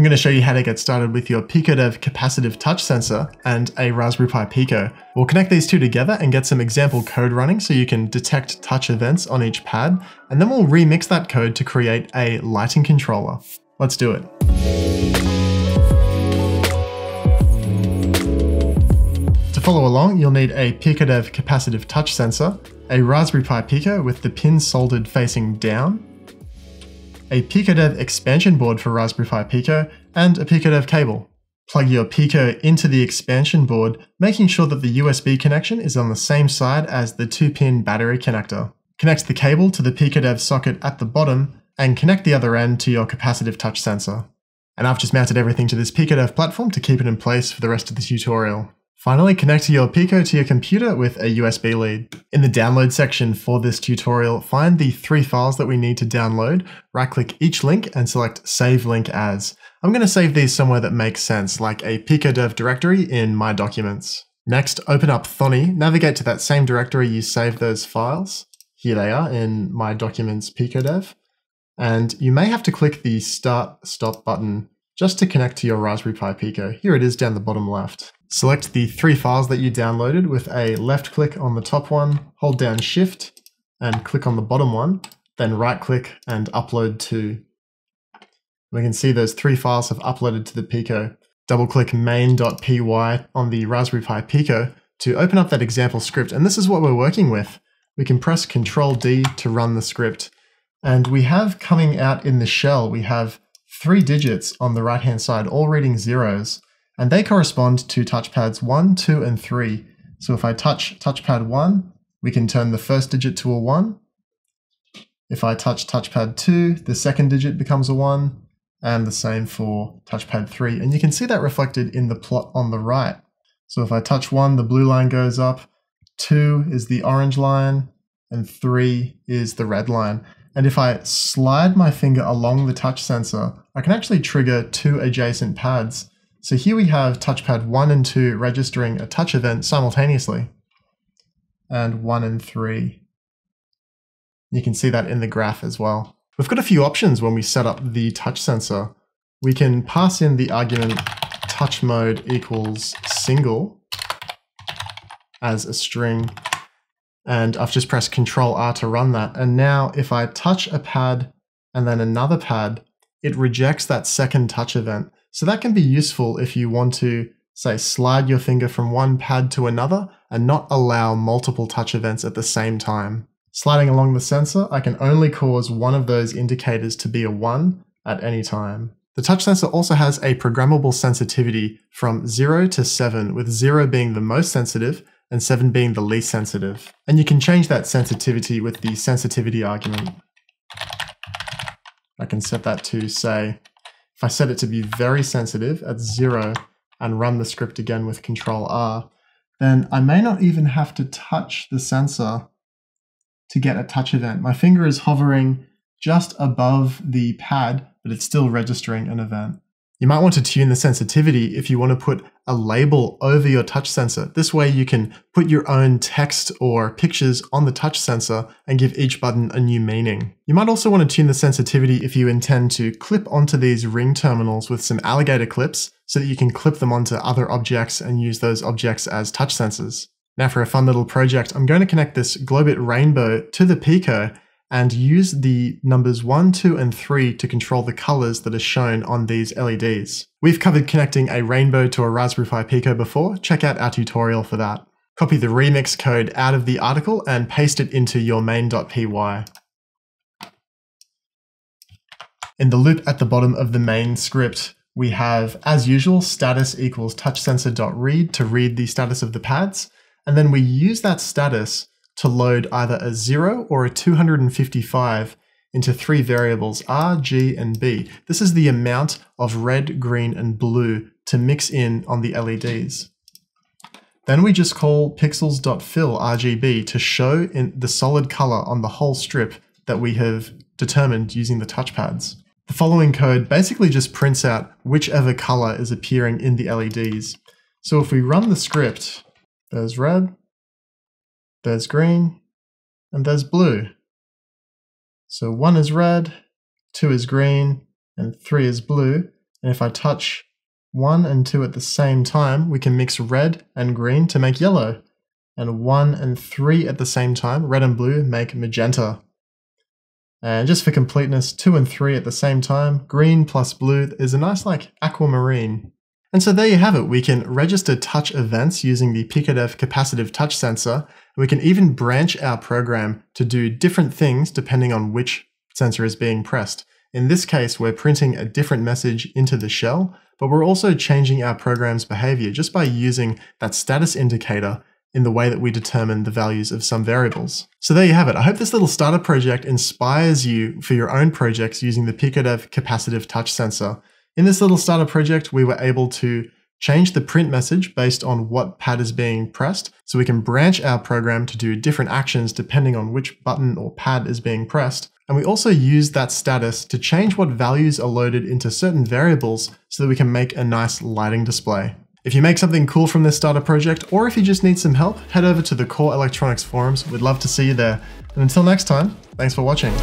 I'm going to show you how to get started with your PiicoDev capacitive touch sensor and a Raspberry Pi Pico. We'll connect these two together and get some example code running so you can detect touch events on each pad, and then we'll remix that code to create a lighting controller. Let's do it. To follow along, you'll need a PiicoDev capacitive touch sensor, a Raspberry Pi Pico with the pin soldered facing down, a PiicoDev expansion board for Raspberry Pi Pico, and a PiicoDev cable. Plug your Pico into the expansion board, making sure that the USB connection is on the same side as the 2-pin battery connector. Connect the cable to the PiicoDev socket at the bottom, and connect the other end to your capacitive touch sensor. And I've just mounted everything to this PiicoDev platform to keep it in place for the rest of the tutorial. Finally, connect your Pico to your computer with a USB lead. In the download section for this tutorial, find the 3 files that we need to download, right-click each link and select Save Link As. I'm going to save these somewhere that makes sense, like a PiicoDev directory in My Documents. Next, open up Thonny, navigate to that same directory you saved those files. Here they are in My Documents PiicoDev. And you may have to click the Start/Stop button just to connect to your Raspberry Pi Pico. Here it is down the bottom left. Select the 3 files that you downloaded with a left click on the top one, hold down Shift and click on the bottom one, then right click and upload to. We can see those 3 files have uploaded to the Pico. Double click main.py on the Raspberry Pi Pico to open up that example script, and this is what we're working with. We can press Ctrl+D to run the script, and we have coming out in the shell, we have 3 digits on the right hand side, all reading 0s. And they correspond to touchpads 1, 2, and 3. So if I touch touchpad 1, we can turn the first digit to a 1. If I touch touchpad 2, the second digit becomes a 1, and the same for touchpad 3. And you can see that reflected in the plot on the right. So if I touch 1, the blue line goes up, 2 is the orange line, and 3 is the red line. And if I slide my finger along the touch sensor, I can actually trigger 2 adjacent pads. So here we have touchpad 1 and 2 registering a touch event simultaneously, and 1 and 3. You can see that in the graph as well. We've got a few options when we set up the touch sensor. We can pass in the argument touch mode equals single as a string, and I've just pressed Ctrl+R to run that. And now if I touch a pad and then another pad, it rejects that second touch event. So that can be useful if you want to, say, slide your finger from one pad to another and not allow multiple touch events at the same time. Sliding along the sensor, I can only cause one of those indicators to be a 1 at any time. The touch sensor also has a programmable sensitivity from 0 to 7, with 0 being the most sensitive and 7 being the least sensitive. And you can change that sensitivity with the sensitivity argument. I can set that to, say, if I set it to be very sensitive at 0 and run the script again with Ctrl+R, then I may not even have to touch the sensor to get a touch event. My finger is hovering just above the pad, but it's still registering an event. You might want to tune the sensitivity if you want to put a label over your touch sensor. This way you can put your own text or pictures on the touch sensor and give each button a new meaning. You might also want to tune the sensitivity if you intend to clip onto these ring terminals with some alligator clips so that you can clip them onto other objects and use those objects as touch sensors. Now for a fun little project, I'm going to connect this GlowBit rainbow to the Pico and use the numbers 1, 2, and 3 to control the colors that are shown on these LEDs. We've covered connecting a rainbow to a Raspberry Pi Pico before, check out our tutorial for that. Copy the remix code out of the article and paste it into your main.py. In the loop at the bottom of the main script, we have, as usual, status equals touchsensor.read to read the status of the pads, and then we use that status to load either a 0 or a 255 into 3 variables, R, G, and B. This is the amount of red, green, and blue to mix in on the LEDs. Then we just call pixels.fill RGB to show in the solid color on the whole strip that we have determined using the touchpads. The following code basically just prints out whichever color is appearing in the LEDs. So if we run the script, there's red, there's green, and there's blue. So 1 is red, 2 is green, and 3 is blue. And if I touch 1 and 2 at the same time, we can mix red and green to make yellow. And 1 and 3 at the same time, red and blue, make magenta. And just for completeness, 2 and 3 at the same time, green plus blue is a nice like aquamarine. And so there you have it. We can register touch events using the PiicoDev capacitive touch sensor. We can even branch our program to do different things depending on which sensor is being pressed. In this case, we're printing a different message into the shell, but we're also changing our program's behavior just by using that status indicator in the way that we determine the values of some variables. So there you have it. I hope this little starter project inspires you for your own projects using the PiicoDev capacitive touch sensor. In this little starter project, we were able to change the print message based on what pad is being pressed. So we can branch our program to do different actions depending on which button or pad is being pressed. And we also use that status to change what values are loaded into certain variables so that we can make a nice lighting display. If you make something cool from this starter project, or if you just need some help, head over to the Core Electronics forums. We'd love to see you there. And until next time, thanks for watching.